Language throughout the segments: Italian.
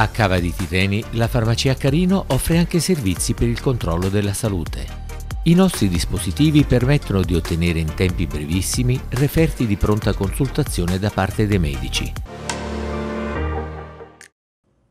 A Cava di Tirreni la farmacia Carino offre anche servizi per il controllo della salute. I nostri dispositivi permettono di ottenere in tempi brevissimi referti di pronta consultazione da parte dei medici.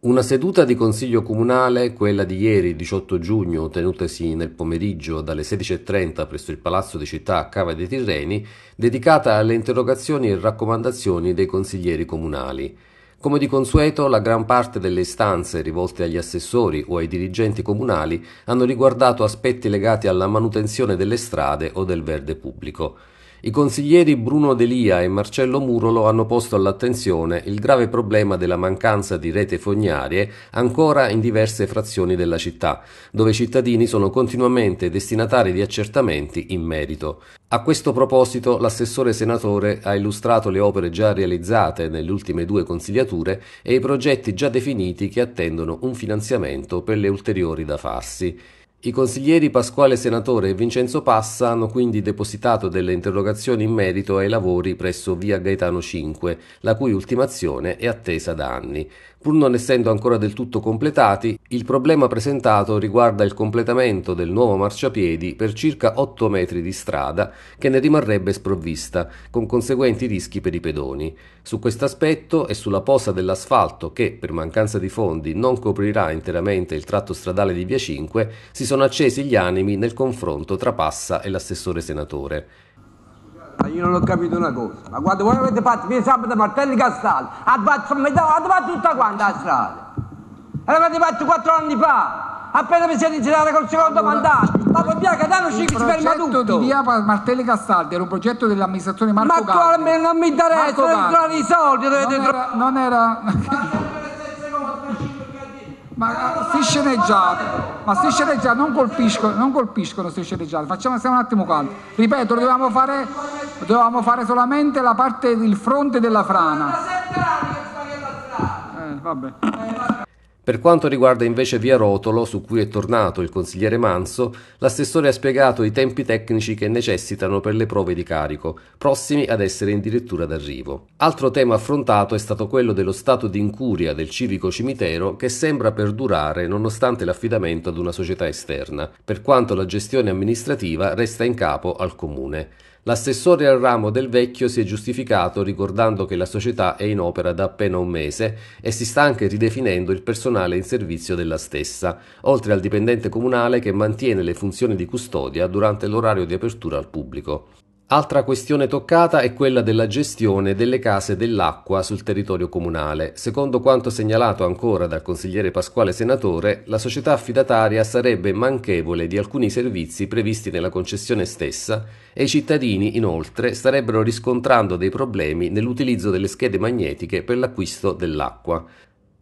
Una seduta di Consiglio Comunale, quella di ieri 18 giugno, tenutasi nel pomeriggio dalle 16:30 presso il Palazzo di Città a Cava di Tirreni, dedicata alle interrogazioni e raccomandazioni dei consiglieri comunali. Come di consueto, la gran parte delle istanze rivolte agli assessori o ai dirigenti comunali hanno riguardato aspetti legati alla manutenzione delle strade o del verde pubblico. I consiglieri Bruno Delia e Marcello Murolo hanno posto all'attenzione il grave problema della mancanza di rete fognarie ancora in diverse frazioni della città, dove i cittadini sono continuamente destinatari di accertamenti in merito. A questo proposito, l'assessore Senatore ha illustrato le opere già realizzate nelle ultime due consigliature e i progetti già definiti che attendono un finanziamento per le ulteriori da farsi. I consiglieri Pasquale Senatore e Vincenzo Passa hanno quindi depositato delle interrogazioni in merito ai lavori presso Via Gaetano 5, la cui ultimazione è attesa da anni. Pur non essendo ancora del tutto completati, il problema presentato riguarda il completamento del nuovo marciapiedi per circa 8 metri di strada che ne rimarrebbe sprovvista, con conseguenti rischi per i pedoni. Su questo aspetto e sulla posa dell'asfalto che, per mancanza di fondi, non coprirà interamente il tratto stradale di Via 5, si sono accesi gli animi nel confronto tra Passa e l'assessore Senatore. Io non ho capito una cosa, ma quando voi avete fatto via sabato Martelli Castaldi, avete fatto tutta quanta la strada, l'avete fatto 4 anni fa, appena vi siete inserati col secondo mandato, dopo via Gaetano 5 si ferma tutto. Il progetto di via Martelli Castaldi era un progetto dell'amministrazione Marco Ma. Ma non mi interessa, dovete trovare i soldi, Ma si sceneggiate, non colpiscono questi sceneggiati, stiamo un attimo calmi. Ripeto, dovevamo fare solamente la parte, il fronte della frana. Vabbè. Per quanto riguarda invece Via Rotolo, su cui è tornato il consigliere Manso, l'assessore ha spiegato i tempi tecnici che necessitano per le prove di carico, prossimi ad essere addirittura d'arrivo. Altro tema affrontato è stato quello dello stato di incuria del civico cimitero che sembra perdurare nonostante l'affidamento ad una società esterna, per quanto la gestione amministrativa resta in capo al comune. L'assessore al ramo del Vecchio si è giustificato ricordando che la società è in opera da appena un mese e si sta anche ridefinendo il personale in servizio della stessa, oltre al dipendente comunale che mantiene le funzioni di custodia durante l'orario di apertura al pubblico. Altra questione toccata è quella della gestione delle case dell'acqua sul territorio comunale. Secondo quanto segnalato ancora dal consigliere Pasquale Senatore, la società affidataria sarebbe manchevole di alcuni servizi previsti nella concessione stessa e i cittadini, inoltre, starebbero riscontrando dei problemi nell'utilizzo delle schede magnetiche per l'acquisto dell'acqua.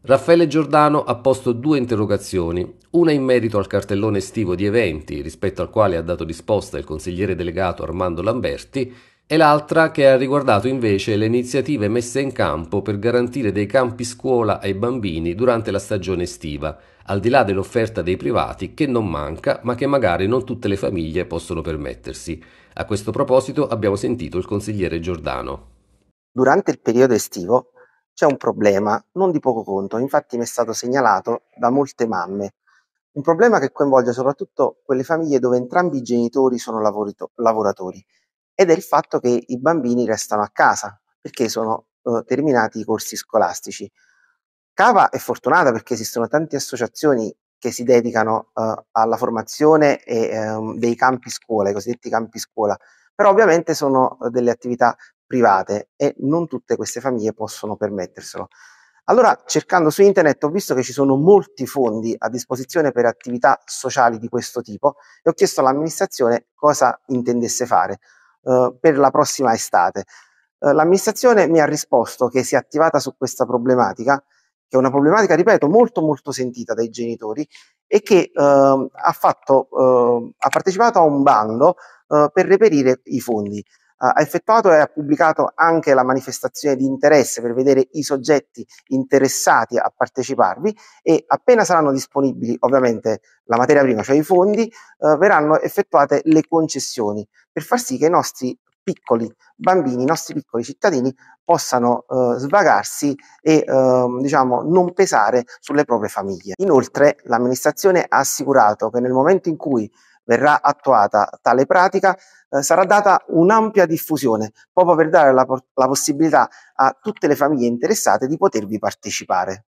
Raffaele Giordano ha posto 2 interrogazioni, una in merito al cartellone estivo di eventi, rispetto al quale ha dato risposta il consigliere delegato Armando Lamberti, e l'altra che ha riguardato invece le iniziative messe in campo per garantire dei campi scuola ai bambini durante la stagione estiva, al di là dell'offerta dei privati che non manca ma che magari non tutte le famiglie possono permettersi. A questo proposito abbiamo sentito il consigliere Giordano. Durante il periodo estivo c'è un problema non di poco conto, infatti mi è stato segnalato da molte mamme, un problema che coinvolge soprattutto quelle famiglie dove entrambi i genitori sono lavoratori, ed è il fatto che i bambini restano a casa perché sono terminati i corsi scolastici. Cava è fortunata perché esistono tante associazioni che si dedicano alla formazione dei campi scuola, i cosiddetti campi scuola, però ovviamente sono delle attività private e non tutte queste famiglie possono permetterselo. Allora, cercando su internet, ho visto che ci sono molti fondi a disposizione per attività sociali di questo tipo e ho chiesto all'amministrazione cosa intendesse fare per la prossima estate. L'amministrazione mi ha risposto che si è attivata su questa problematica, che è una problematica, ripeto, molto sentita dai genitori, e che ha partecipato a un bando per reperire i fondi. Ha effettuato e ha pubblicato anche la manifestazione di interesse per vedere i soggetti interessati a parteciparvi, e appena saranno disponibili ovviamente la materia prima, cioè i fondi, verranno effettuate le concessioni per far sì che i nostri piccoli bambini, i nostri piccoli cittadini possano svagarsi e diciamo, non pesare sulle proprie famiglie. Inoltre l'amministrazione ha assicurato che nel momento in cui verrà attuata tale pratica sarà data un'ampia diffusione, proprio per dare la possibilità a tutte le famiglie interessate di potervi partecipare.